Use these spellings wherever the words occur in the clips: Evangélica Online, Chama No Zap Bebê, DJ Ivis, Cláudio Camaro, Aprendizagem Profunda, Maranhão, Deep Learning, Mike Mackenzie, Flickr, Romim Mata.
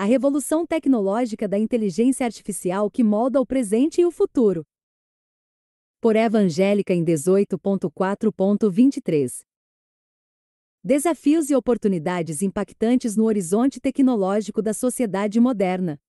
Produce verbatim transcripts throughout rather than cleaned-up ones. a revolução tecnológica da inteligência artificial que molda o presente e o futuro. Por Evangélica em dezoito ponto quatro ponto vinte e três. Desafios e oportunidades impactantes no horizonte tecnológico da sociedade moderna.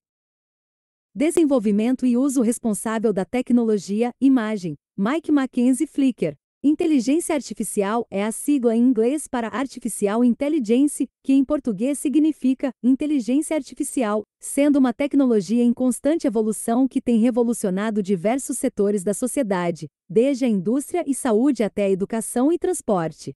Desenvolvimento e uso responsável da tecnologia, imagem, Mike Mackenzie Flickr. Inteligência artificial é a sigla em inglês para Artificial Intelligence, que em português significa inteligência artificial, sendo uma tecnologia em constante evolução que tem revolucionado diversos setores da sociedade, desde a indústria e saúde até a educação e transporte.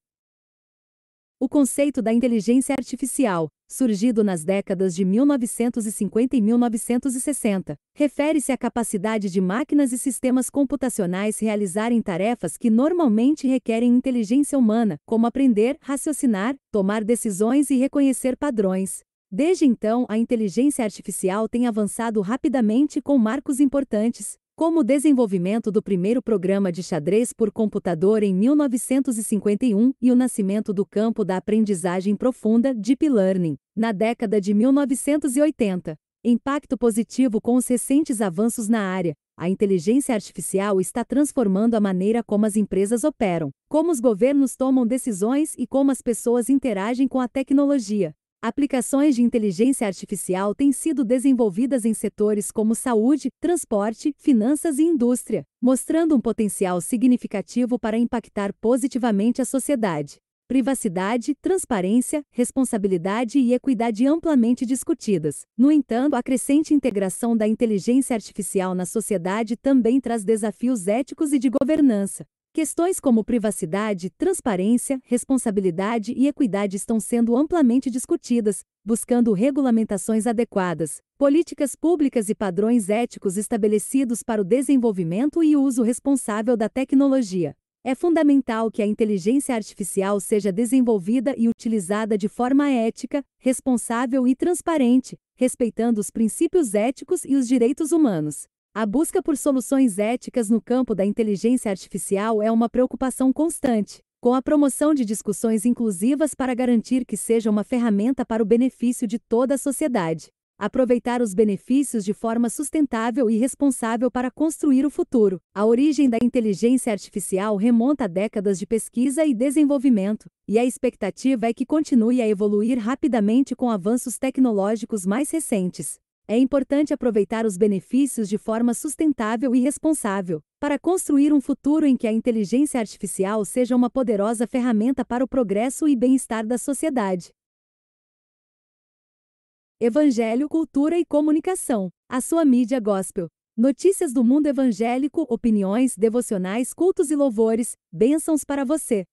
O conceito da inteligência artificial, surgido nas décadas de mil novecentos e cinquenta e mil novecentos e sessenta, refere-se à capacidade de máquinas e sistemas computacionais realizarem tarefas que normalmente requerem inteligência humana, como aprender, raciocinar, tomar decisões e reconhecer padrões. Desde então, a inteligência artificial tem avançado rapidamente com marcos importantes, como o desenvolvimento do primeiro programa de xadrez por computador em mil novecentos e cinquenta e um e o nascimento do campo da aprendizagem profunda, Deep Learning, na década de mil novecentos e oitenta. Impacto positivo com os recentes avanços na área. A inteligência artificial está transformando a maneira como as empresas operam, como os governos tomam decisões e como as pessoas interagem com a tecnologia. Aplicações de inteligência artificial têm sido desenvolvidas em setores como saúde, transporte, finanças e indústria, mostrando um potencial significativo para impactar positivamente a sociedade. Privacidade, transparência, responsabilidade e equidade amplamente discutidas. No entanto, a crescente integração da inteligência artificial na sociedade também traz desafios éticos e de governança. Questões como privacidade, transparência, responsabilidade e equidade estão sendo amplamente discutidas, buscando regulamentações adequadas, políticas públicas e padrões éticos estabelecidos para o desenvolvimento e uso responsável da tecnologia. É fundamental que a inteligência artificial seja desenvolvida e utilizada de forma ética, responsável e transparente, respeitando os princípios éticos e os direitos humanos. A busca por soluções éticas no campo da inteligência artificial é uma preocupação constante, com a promoção de discussões inclusivas para garantir que seja uma ferramenta para o benefício de toda a sociedade. Aproveitar os benefícios de forma sustentável e responsável para construir o futuro. A origem da inteligência artificial remonta a décadas de pesquisa e desenvolvimento, e a expectativa é que continue a evoluir rapidamente com avanços tecnológicos mais recentes. É importante aproveitar os benefícios de forma sustentável e responsável, para construir um futuro em que a inteligência artificial seja uma poderosa ferramenta para o progresso e bem-estar da sociedade. Evangelho, cultura e comunicação. A sua mídia gospel. Notícias do mundo evangélico, opiniões, devocionais, cultos e louvores, bênçãos para você.